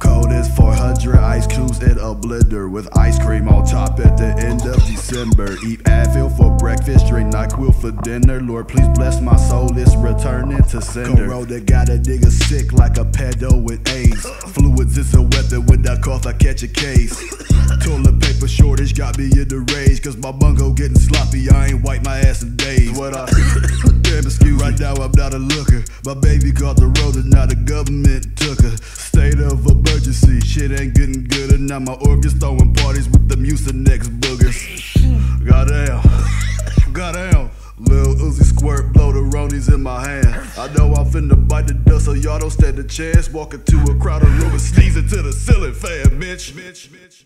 Pop code is 400 ice cubes in a blender with ice cream on top at the end of December. Eat Advil for breakfast, drink Nyquil for dinner. Lord, please bless my soul, it's returning to sender. Corona got a nigga sick like a pedo with AIDS. Fluids is a weapon, when I cough I catch a case. Toilet paper shortage got me in the rage, cause my bungo getting sloppy, I ain't wiped my ass in days. What I damn excuse right now I'm not a looker. My baby caught the road and now the government took her. State of emergency, shit ain't getting good, and now my organs throwing parties with the Mucinex boogers. Goddamn, goddamn. Lil' Uzi squirt, blow the ronies in my hand. I know I'm finna bite the dust so y'all don't stand a chance. Walking to a crowd of rumors, sneezing to the ceiling fan, bitch.